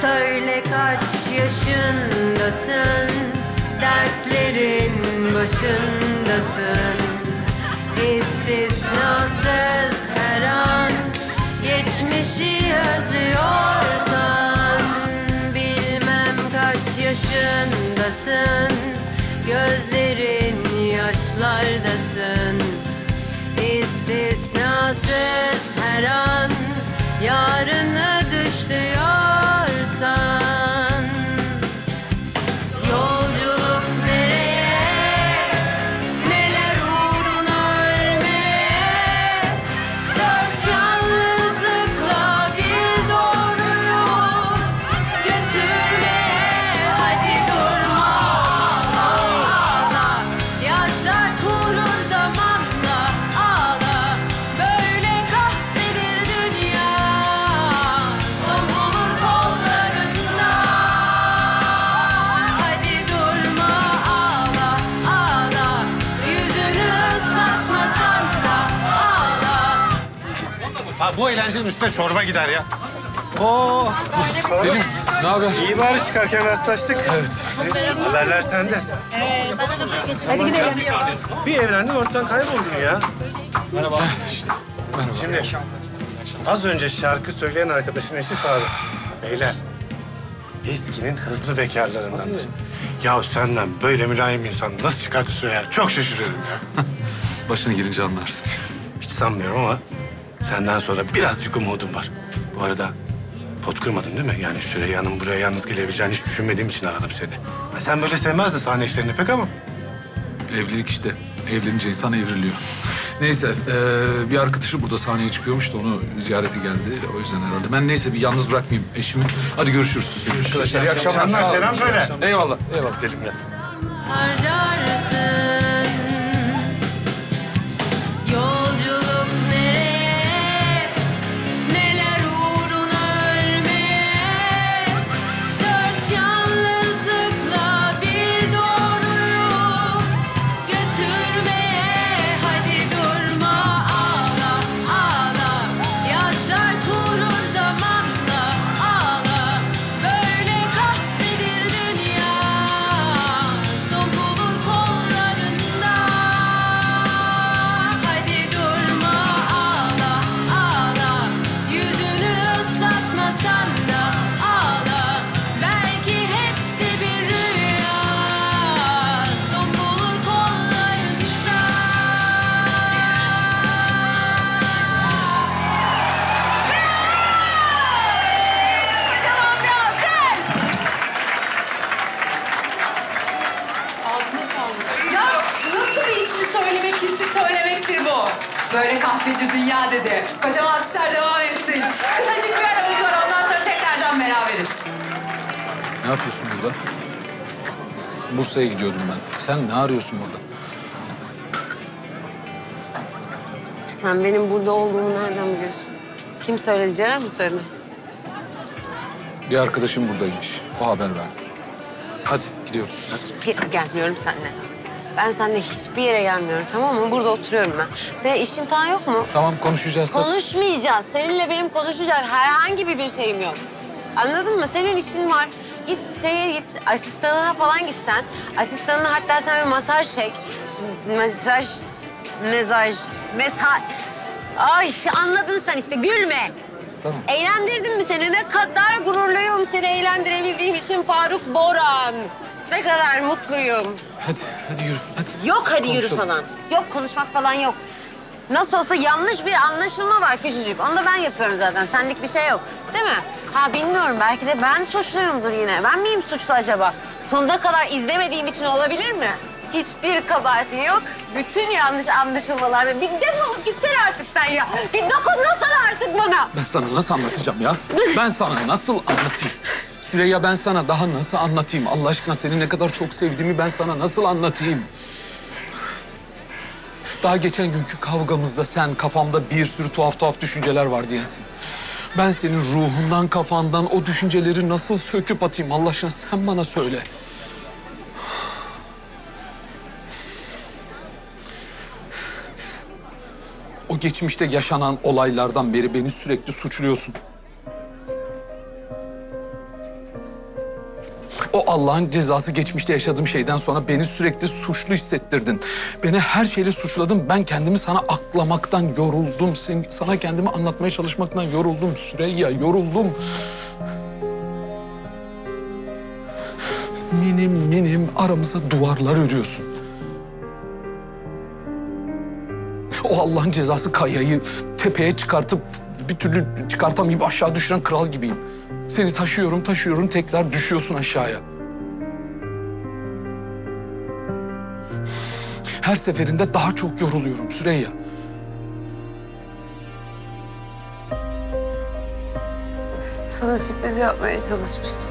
Söyle kaç yaşındasın, dertlerin başındasın. İstisnasız her an geçmişi özlüyorsan. Bilmem kaç yaşındasın, gözlerin yaşlardasın. İstisnasız her an yarını düşlüyorsan. Bu eğlencenin üstüne çorba gider ya. Oo. Selim, ne haber? İyi, bari çıkarken rastlaştık. Evet. Haberler sende. Evet. Hadi gidelim. Bir evlendin, ortadan kayboldun ya. Merhaba. Merhaba. Şimdi, az önce şarkı söyleyen arkadaşın eşi Faruk. Beyler, eskinin hızlı bekarlarındandır. Ya senden böyle mülayim insan nasıl çıkar ki Süreyya? Çok şaşırıyorum ya. Başına gelince anlarsın. Hiç sanmıyorum ama... Senden sonra birazcık umudum var. Bu arada pot kırmadın değil mi? Yani Süreyya'nın buraya yalnız gelebileceğini hiç düşünmediğim için aradım seni. Ha, sen böyle sevmezdin sahne işlerini pek ama. Evlilik işte. Evlenince insan evriliyor. Neyse, bir arkadaşı burada sahneye çıkıyormuş da onu ziyarete geldi. O yüzden herhalde. Ben neyse bir yalnız bırakmayayım eşimi. Hadi görüşürüz. Görüşürüz. İyi akşamlar. Selam söyle. Eyvallah. Eyvallah. Gidelim ya. Böyle kahvedir dünya dedi. Kocaman akışlar devam etsin. Kısacık bir aramız var, ondan sonra tekrardan beraberiz. Ne yapıyorsun burada? Bursa'ya gidiyordum ben. Sen ne arıyorsun burada? Sen benim burada olduğumu nereden biliyorsun? Kim söyledi, Ceren mi söyledi? Bir arkadaşım buradaymış. O haber verdi. Hadi gidiyoruz. Hiçbir yere gelmiyorum seninle. Ben seninle hiçbir yere gelmiyorum, tamam mı? Burada oturuyorum ben. Senin işin falan yok mu? Tamam, konuşacağız. Konuşmayacağız. Seninle benim konuşacak herhangi bir şeyim yok. Anladın mı? Senin işin var. Git şeye git, asistanına falan git sen. Asistanına hatta sen bir masaj çek. Şimdi mesaj. Ay anladın sen işte, gülme. Tamam. Eğlendirdim mi seni? Ne kadar gururluyum seni eğlendirebildiğim için Faruk Boran. Ne kadar mutluyum. Hadi yürü, hadi. Yok hadi konuşalım. Yürü falan. Yok, konuşmak falan yok. Nasıl olsa yanlış bir anlaşılma var küçücük. Onu da ben yapıyorum zaten, senlik bir şey yok. Değil mi? Ha bilmiyorum, belki de ben suçluyumdur yine. Ben miyim suçlu acaba? Sonuna kadar izlemediğim için olabilir mi? Hiçbir kabahatin yok. Bütün yanlış anlaşılmalar. Bir defolup gitsen artık sen ya. Bir dokunsana artık bana. Ben sana nasıl anlatacağım ya? Ben sana nasıl anlatayım? Süreyya, ben sana daha nasıl anlatayım? Allah aşkına seni ne kadar çok sevdiğimi ben sana nasıl anlatayım? Daha geçen günkü kavgamızda sen kafamda bir sürü tuhaf düşünceler var diyensin. Ben senin ruhundan, kafandan o düşünceleri nasıl söküp atayım? Allah aşkına sen bana söyle. O geçmişte yaşanan olaylardan beri beni sürekli suçluyorsun. O Allah'ın cezası geçmişte yaşadığım şeyden sonra beni sürekli suçlu hissettirdin. Beni her şeyle suçladın. Ben kendimi sana aklamaktan yoruldum. Sana kendimi anlatmaya çalışmaktan yoruldum Süreyya, yoruldum. Minim minim aramıza duvarlar örüyorsun. O Allah'ın cezası Kaya'yı tepeye çıkartıp bir türlü çıkartamayıp aşağı düşüren kral gibiyim. Seni taşıyorum tekrar düşüyorsun aşağıya. Her seferinde daha çok yoruluyorum Süreyya. Sana sürpriz yapmaya çalışmıştım.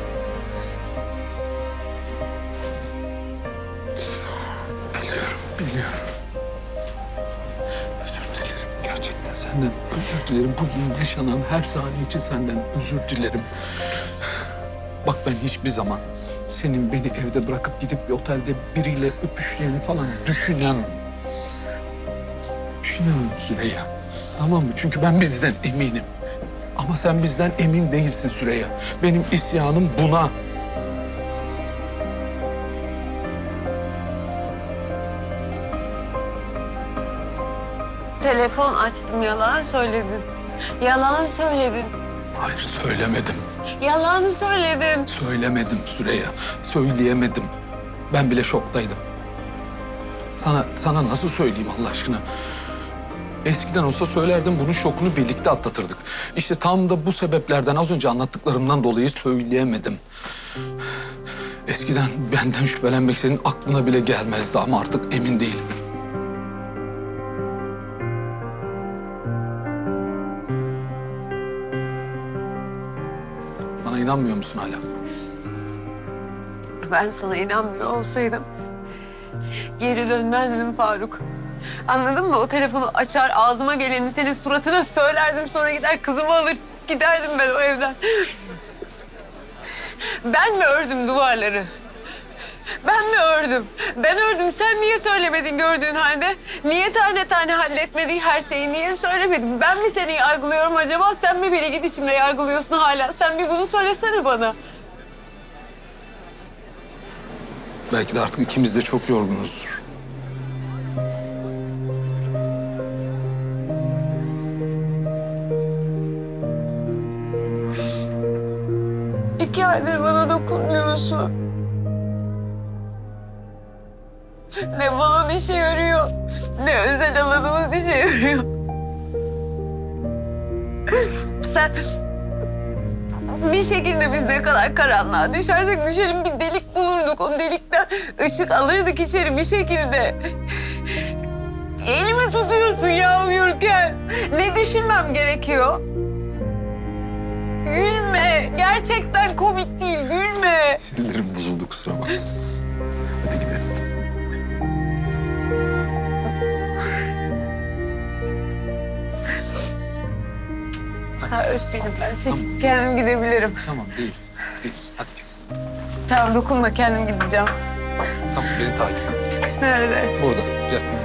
Biliyorum. Özür dilerim. Gerçekten senden özür dilerim. Bugün yaşanan her saniye için senden özür dilerim. Bak ben hiçbir zaman senin beni evde bırakıp gidip bir otelde biriyle öpüşeceğini falan düşünemem. Düşünemem Süreyya. Tamam mı? Çünkü ben bizden eminim. Ama sen bizden emin değilsin Süreyya. Benim isyanım buna. Telefon açtım, yalan söyledim. Yalan söyledim. Hayır, söylemedim. Yalan söyledim. Söylemedim Süreyya, söyleyemedim. Ben bile şoktaydım. Sana nasıl söyleyeyim Allah aşkına? Eskiden olsa söylerdim, bunun şokunu birlikte atlatırdık. İşte tam da bu sebeplerden, az önce anlattıklarımdan dolayı söyleyemedim. Eskiden benden şüphelenmek senin aklına bile gelmezdi ama artık emin değilim. İnanmıyor musun hala? Ben sana inanmıyor olsaydım geri dönmezdim Faruk. Anladın mı? O telefonu açar, ağzıma geleni senin suratına söylerdim. Sonra gider kızımı alır giderdim ben o evden. Ben mi ördüm duvarları? Ben mi ördüm? Ben ördüm. Sen niye söylemedin gördüğün halde? Niye tane tane halletmediği her şeyi niye söylemedin? Ben mi seni yargılıyorum acaba? Sen mi beni gidişimle yargılıyorsun hala? Sen bir bunu söylesene bana. Belki de artık ikimiz de çok yorgunuzdur. İki aydır bana dokunmuyorsun. Ne balon işe yarıyor, ne özel alanımız işe yarıyor. Sen bir şekilde biz ne kadar karanlığa düşersek düşelim bir delik bulurduk. O delikten ışık alırdık içeri bir şekilde. Elimi tutuyorsun ya uyurken. Ne düşünmem gerekiyor? Gülme, gerçekten komik değil, gülme. Sinirlerim bozuldu, kusura bakma. Hadi gidelim. Sarhoş değilim ben. Tamam, kendim gidebilirim. Tamam, değilsin. Hadi gel. Tamam, dokunma. Kendim gideceğim. Tamam, beni takip et. Çıkış nerede? Burada. Gel.